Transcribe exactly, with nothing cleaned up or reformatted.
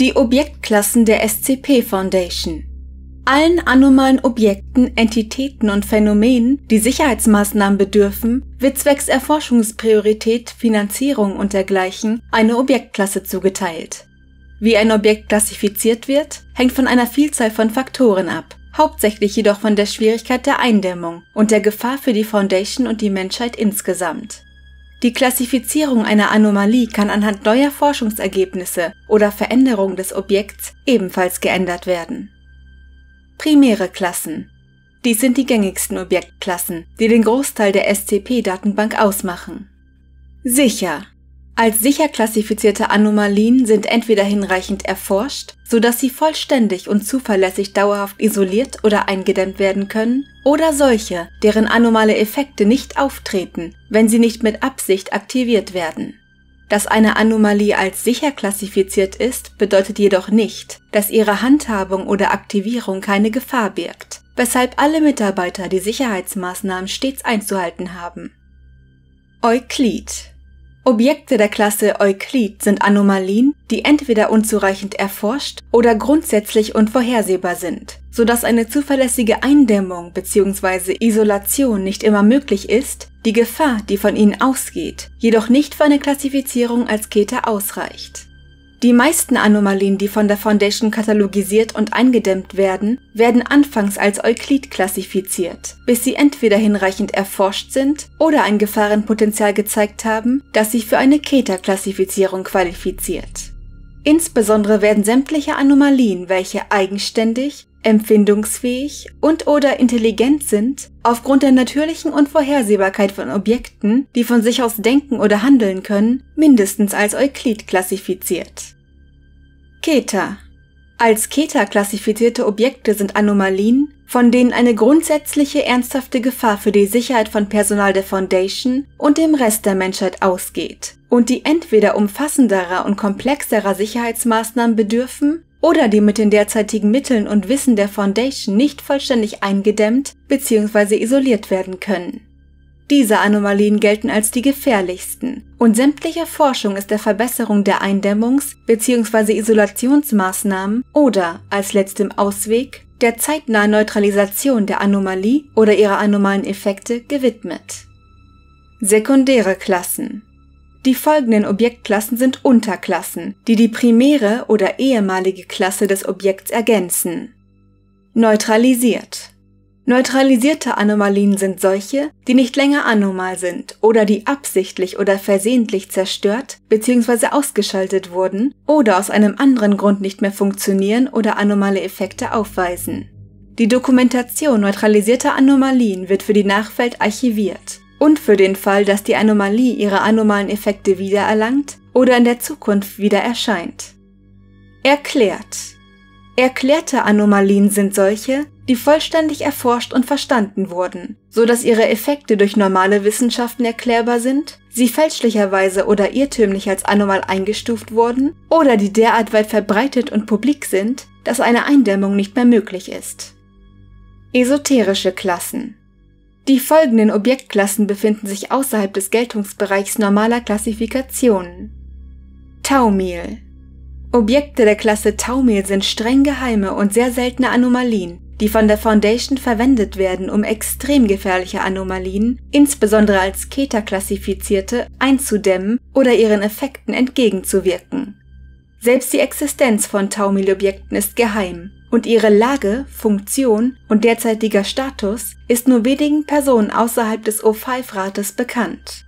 Die Objektklassen der S C P-Foundation. Allen anomalen Objekten, Entitäten und Phänomenen, die Sicherheitsmaßnahmen bedürfen, wird zwecks Erforschungspriorität, Finanzierung und dergleichen eine Objektklasse zugeteilt. Wie ein Objekt klassifiziert wird, hängt von einer Vielzahl von Faktoren ab, hauptsächlich jedoch von der Schwierigkeit der Eindämmung und der Gefahr für die Foundation und die Menschheit insgesamt. Die Klassifizierung einer Anomalie kann anhand neuer Forschungsergebnisse oder Veränderungen des Objekts ebenfalls geändert werden. Primäre Klassen. Dies sind die gängigsten Objektklassen, die den Großteil der S C P-Datenbank ausmachen. Sicher. Als sicher klassifizierte Anomalien sind entweder hinreichend erforscht, sodass sie vollständig und zuverlässig dauerhaft isoliert oder eingedämmt werden können, oder solche, deren anomale Effekte nicht auftreten, wenn sie nicht mit Absicht aktiviert werden. Dass eine Anomalie als sicher klassifiziert ist, bedeutet jedoch nicht, dass ihre Handhabung oder Aktivierung keine Gefahr birgt, weshalb alle Mitarbeiter die Sicherheitsmaßnahmen stets einzuhalten haben. Euclid. Objekte der Klasse Euclid sind Anomalien, die entweder unzureichend erforscht oder grundsätzlich unvorhersehbar sind, sodass eine zuverlässige Eindämmung bzw. Isolation nicht immer möglich ist, die Gefahr, die von ihnen ausgeht, jedoch nicht für eine Klassifizierung als Keter ausreicht. Die meisten Anomalien, die von der Foundation katalogisiert und eingedämmt werden, werden anfangs als Euclid klassifiziert, bis sie entweder hinreichend erforscht sind oder ein Gefahrenpotenzial gezeigt haben, das sie für eine Keter-Klassifizierung qualifiziert. Insbesondere werden sämtliche Anomalien, welche eigenständig, empfindungsfähig und/oder intelligent sind, aufgrund der natürlichen Unvorhersehbarkeit von Objekten, die von sich aus denken oder handeln können, mindestens als Euclid klassifiziert. Keter. Als Keter klassifizierte Objekte sind Anomalien, von denen eine grundsätzliche ernsthafte Gefahr für die Sicherheit von Personal der Foundation und dem Rest der Menschheit ausgeht und die entweder umfassenderer und komplexerer Sicherheitsmaßnahmen bedürfen oder die mit den derzeitigen Mitteln und Wissen der Foundation nicht vollständig eingedämmt bzw. isoliert werden können. Diese Anomalien gelten als die gefährlichsten und sämtliche Forschung ist der Verbesserung der Eindämmungs- bzw. Isolationsmaßnahmen oder, als letztem Ausweg, der zeitnahen Neutralisation der Anomalie oder ihrer anomalen Effekte gewidmet. Sekundäre Klassen. Die folgenden Objektklassen sind Unterklassen, die die primäre oder ehemalige Klasse des Objekts ergänzen. Neutralisiert. Neutralisierte Anomalien sind solche, die nicht länger anomal sind oder die absichtlich oder versehentlich zerstört bzw. ausgeschaltet wurden oder aus einem anderen Grund nicht mehr funktionieren oder anomale Effekte aufweisen. Die Dokumentation neutralisierter Anomalien wird für die Nachwelt archiviert und für den Fall, dass die Anomalie ihre anomalen Effekte wiedererlangt oder in der Zukunft wieder erscheint. Erklärt. Erklärte Anomalien sind solche, die vollständig erforscht und verstanden wurden, so dass ihre Effekte durch normale Wissenschaften erklärbar sind, sie fälschlicherweise oder irrtümlich als anomal eingestuft wurden oder die derart weit verbreitet und publik sind, dass eine Eindämmung nicht mehr möglich ist. Esoterische Klassen. Die folgenden Objektklassen befinden sich außerhalb des Geltungsbereichs normaler Klassifikationen. Thaumiel. Objekte der Klasse Thaumiel sind streng geheime und sehr seltene Anomalien, die von der Foundation verwendet werden, um extrem gefährliche Anomalien, insbesondere als Keter klassifizierte, einzudämmen oder ihren Effekten entgegenzuwirken. Selbst die Existenz von Thaumiel-Objekten ist geheim und ihre Lage, Funktion und derzeitiger Status ist nur wenigen Personen außerhalb des O fünf Rates bekannt.